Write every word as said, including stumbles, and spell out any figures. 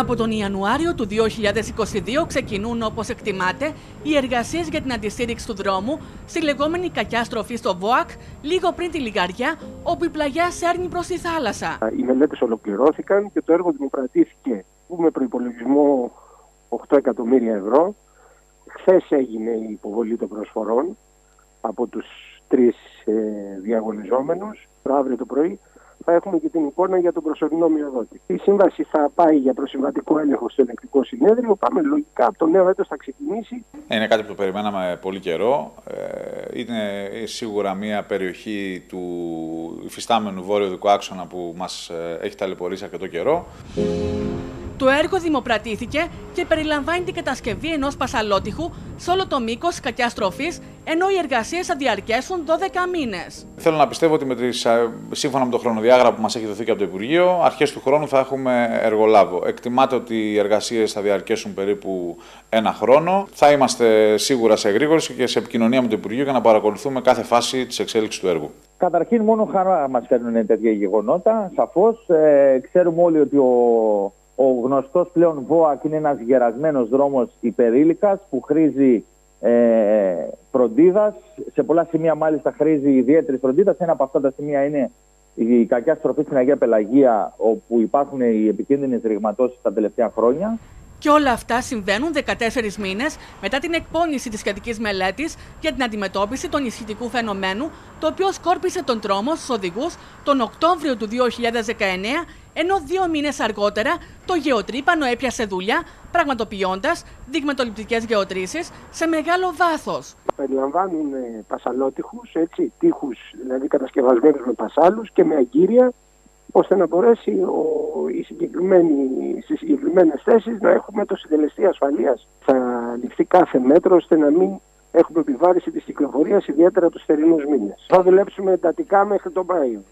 Από τον Ιανουάριο του δύο χιλιάδες είκοσι δύο ξεκινούν, όπως εκτιμάται, οι εργασίες για την αντιστήριξη του δρόμου στη λεγόμενη κακιά στροφή στο ΒΟΑΚ, λίγο πριν τη Λυγαριά, όπου η πλαγιά σέρνει προς τη θάλασσα. Οι μελέτες ολοκληρώθηκαν και το έργο δημοπρατήθηκε με προϋπολογισμό οκτώ εκατομμύρια ευρώ. Χθες έγινε η υποβολή των προσφορών από τους τρεις ε, διαγωνιζόμενους. Αύριο το πρωί θα έχουμε και την εικόνα για τον προσωρινό μειοδότη. Η σύμβαση θα πάει για προσυμβατικό έλεγχο στο ελεγκτικό συνέδριο. Πάμε λογικά, από το νέο έτος θα ξεκινήσει. Είναι κάτι που το περιμέναμε πολύ καιρό. Είναι σίγουρα μια περιοχή του υφιστάμενου βόρειοδικού άξονα που μας έχει ταλαιπωρήσει αρκετό καιρό. Το έργο δημοπρατήθηκε και περιλαμβάνει την κατασκευή ενός πασαλότυχου σε όλο το μήκος κακιάς στροφής, ενώ οι εργασίες θα διαρκέσουν δώδεκα μήνες. Θέλω να πιστεύω ότι με τις, σύμφωνα με το χρονοδιάγραμμα που μας έχει δοθεί και από το Υπουργείο, αρχές του χρόνου θα έχουμε εργολάβο. Εκτιμάται ότι οι εργασίες θα διαρκέσουν περίπου ένα χρόνο. Θα είμαστε σίγουρα σε εγρήγορση και σε επικοινωνία με το Υπουργείο για να παρακολουθούμε κάθε φάση της εξέλιξης του έργου. Καταρχήν, μόνο χαρά μας φέρνουν τέτοια γεγονότα. Σαφώς, ε, ξέρουμε όλοι ότι ο. Ο γνωστός πλέον ΒΟΑΚ είναι ένας γερασμένος δρόμος υπερήλικας που χρήζει ε, φροντίδας. Σε πολλά σημεία μάλιστα χρήζει ιδιαίτερη φροντίδας. Ένα από αυτά τα σημεία είναι η κακιά στροφή στην Αγία Πελαγία, όπου υπάρχουν οι επικίνδυνες ρηγματώσεις τα τελευταία χρόνια. Και όλα αυτά συμβαίνουν δεκατέσσερις μήνες μετά την εκπόνηση της σχετικής μελέτης για την αντιμετώπιση των ισχυτικού φαινομένου, το οποίο σκόρπισε τον τρόμο στους οδηγούς τον Οκτώβριο του δύο χιλιάδες δεκαεννέα, ενώ δύο μήνες αργότερα το γεωτρύπανο έπιασε δουλειά, πραγματοποιώντας δειγματοληπτικές γεωτρήσεις σε μεγάλο βάθος. Περιλαμβάνουν πασαλότυχους, έτσι, τείχους, δηλαδή κατασκευασμένους με πασάλους και με αγκύρια, ώστε να μπορέσει ο, οι στις συγκεκριμένες θέσεις να έχουμε το συντελεστή ασφαλείας. Θα ληφθεί κάθε μέτρο ώστε να μην έχουμε επιβάρυνση της κυκλοφορίας, ιδιαίτερα τους θερινούς μήνες. Θα δουλέψουμε εντατικά μέχρι τον Μάιο.